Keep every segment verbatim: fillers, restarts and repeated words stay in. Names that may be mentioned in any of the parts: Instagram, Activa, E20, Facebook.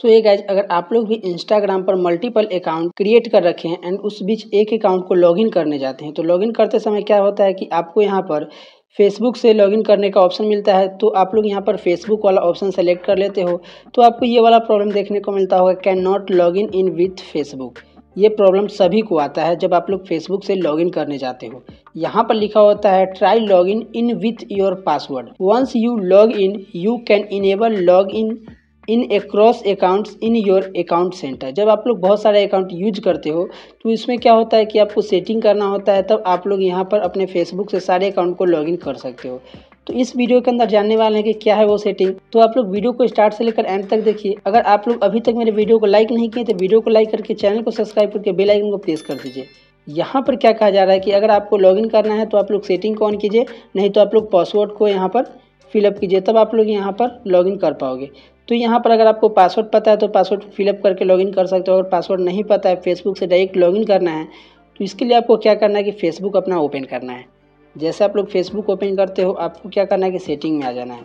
सो ये गाइज अगर आप लोग भी इंस्टाग्राम पर मल्टीपल अकाउंट क्रिएट कर रखे हैं एंड उस बीच एक अकाउंट को लॉगिन करने जाते हैं, तो लॉगिन करते समय क्या होता है कि आपको यहाँ पर फेसबुक से लॉगिन करने का ऑप्शन मिलता है। तो आप लोग यहाँ पर फेसबुक वाला ऑप्शन सेलेक्ट कर लेते हो तो आपको ये वाला प्रॉब्लम देखने को मिलता होगा, can not login in with Facebook. ये प्रॉब्लम सभी को आता है जब आप लोग फेसबुक से लॉगिन करने जाते हो। यहाँ पर लिखा होता है try login in with your password, once you log in you can enable log in in across accounts in your account centre. जब आप लोग बहुत सारे अकाउंट यूज करते हो तो इसमें क्या होता है कि आपको सेटिंग करना होता है, तब आप लोग यहाँ पर अपने फेसबुक से सारे अकाउंट को लॉगिन कर सकते हो। तो इस वीडियो के अंदर जानने वाले हैं कि क्या है वो सेटिंग, तो आप लोग वीडियो को स्टार्ट से लेकर एंड तक देखिए। अगर आप लोग अभी तक मेरे वीडियो को लाइक नहीं किए तो वीडियो को लाइक करके चैनल को सब्सक्राइब करके बेल आइकन को प्रेस कर दीजिए। यहाँ पर क्या कहा जा रहा है कि अगर आपको लॉगिन करना है तो आप लोग सेटिंग को ऑन कीजिए, नहीं तो आप लोग पासवर्ड को यहाँ पर फिलअप कीजिए, तब आप लोग यहाँ पर लॉगिन कर पाओगे। तो यहाँ पर अगर आपको पासवर्ड पता है तो पासवर्ड फिलअप करके लॉगिन कर सकते हो। अगर पासवर्ड नहीं पता है, फेसबुक से डायरेक्ट लॉगिन करना है, तो इसके लिए आपको क्या करना है कि फेसबुक अपना ओपन करना है। जैसे आप लोग फेसबुक ओपन करते हो आपको क्या करना है कि सेटिंग में आ जाना है।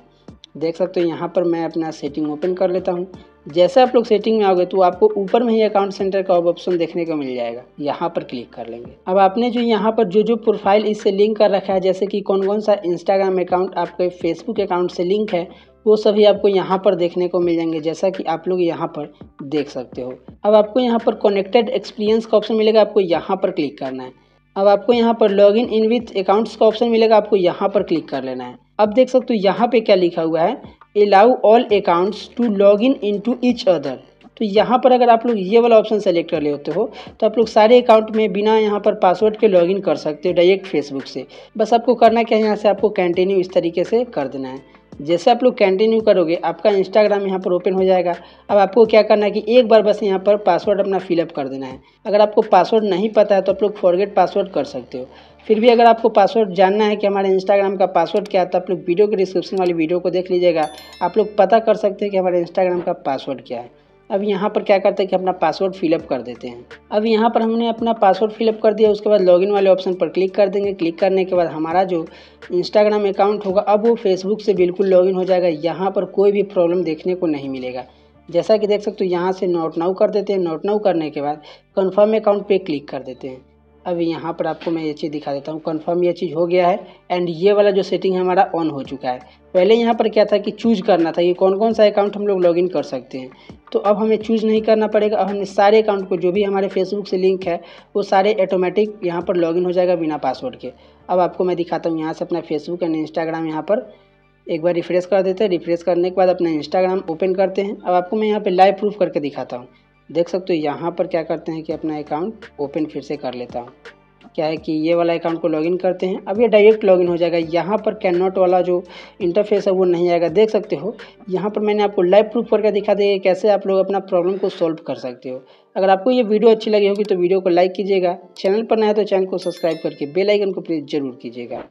देख सकते हो यहाँ पर मैं अपना सेटिंग ओपन कर लेता हूँ। जैसे आप लोग सेटिंग में आओगे तो आपको ऊपर में ही अकाउंट सेंटर का ऑप्शन देखने को मिल जाएगा, यहाँ पर क्लिक कर लेंगे। अब आपने जो यहाँ पर जो जो प्रोफाइल इससे लिंक कर रखा है, जैसे कि कौन कौन सा इंस्टाग्राम अकाउंट आपके फेसबुक अकाउंट से लिंक है, वो सभी आपको यहाँ पर देखने को मिल जाएंगे, जैसा कि आप लोग यहाँ पर देख सकते हो। अब आपको यहाँ पर कनेक्टेड एक्सपीरियंस का ऑप्शन मिलेगा, आपको यहाँ पर क्लिक करना है। अब आपको यहाँ पर लॉगिन इन विथ अकाउंट्स का ऑप्शन मिलेगा, आपको यहाँ पर क्लिक कर लेना है। अब देख सकते हो यहाँ पे क्या लिखा हुआ है, allow all accounts to log in in to each other. तो यहाँ पर अगर आप लोग ये वाला ऑप्शन सेलेक्ट कर लेते हो तो आप लोग सारे अकाउंट में बिना यहाँ पर पासवर्ड के लॉगिन कर सकते हो डायरेक्ट फेसबुक से। बस आपको करना क्या है, यहाँ से आपको कंटिन्यू इस तरीके से कर देना है। जैसे आप लोग कंटिन्यू करोगे आपका इंस्टाग्राम यहाँ पर ओपन हो जाएगा। अब आपको क्या करना है कि एक बार बस यहाँ पर पासवर्ड अपना फिलअप कर देना है। अगर आपको पासवर्ड नहीं पता है तो आप लोग फॉरगेट पासवर्ड कर सकते हो। फिर भी अगर आपको पासवर्ड जानना है कि हमारे इंस्टाग्राम का पासवर्ड क्या है, तो आप लोग वीडियो के डिस्क्रिप्शन वाली वीडियो को देख लीजिएगा, आप लोग पता कर सकते हैं कि हमारे इंस्टाग्राम का पासवर्ड क्या है। अब यहाँ पर क्या करते हैं कि अपना पासवर्ड फिलअप कर देते हैं। अब यहाँ पर हमने अपना पासवर्ड फिलअप कर दिया, उसके बाद लॉगिन वाले ऑप्शन पर क्लिक कर देंगे। क्लिक करने के बाद हमारा जो इंस्टाग्राम अकाउंट होगा अब वो फेसबुक से बिल्कुल लॉगिन हो जाएगा, यहाँ पर कोई भी प्रॉब्लम देखने को नहीं मिलेगा। जैसा कि देख सकते हो यहाँ से नोट नाउ कर देते हैं। नोट नाउ करने के बाद कन्फर्म अकाउंट पर क्लिक कर देते हैं। अब यहाँ पर आपको मैं ये चीज़ दिखा देता हूँ, कंफर्म ये चीज़ हो गया है एंड ये वाला जो सेटिंग हमारा ऑन हो चुका है। पहले यहाँ पर क्या था कि चूज़ करना था कि कौन कौन सा अकाउंट हम लोग लॉगिन कर सकते हैं, तो अब हमें चूज़ नहीं करना पड़ेगा। अब हमने सारे अकाउंट को जो भी हमारे फेसबुक से लिंक है वो सारे ऑटोमेटिक यहाँ पर लॉगिन हो जाएगा बिना पासवर्ड के। अब आपको मैं दिखाता हूँ, यहाँ से अपना फेसबुक एंड इंस्टाग्राम यहाँ पर एक बार रिफ्रेश कर देते हैं। रिफ्रेश करने के बाद अपना इंस्टाग्राम ओपन करते हैं। अब आपको मैं यहाँ पर लाइव प्रूफ करके दिखाता हूँ। देख सकते हो यहाँ पर क्या करते हैं कि अपना अकाउंट ओपन फिर से कर लेता हूँ। क्या है कि ये वाला अकाउंट को लॉगिन करते हैं, अब ये डायरेक्ट लॉगिन हो जाएगा। यहाँ पर कैन नॉट वाला जो इंटरफेस है वो नहीं आएगा। देख सकते हो यहाँ पर मैंने आपको लाइव प्रूफ करके दिखा दिया कैसे आप लोग अपना प्रॉब्लम को सॉल्व कर सकते हो। अगर आपको ये वीडियो अच्छी लगी होगी तो वीडियो को लाइक कीजिएगा, चैनल पर नया तो चैनल को सब्सक्राइब करके बेल आइकन को प्रेस जरूर कीजिएगा।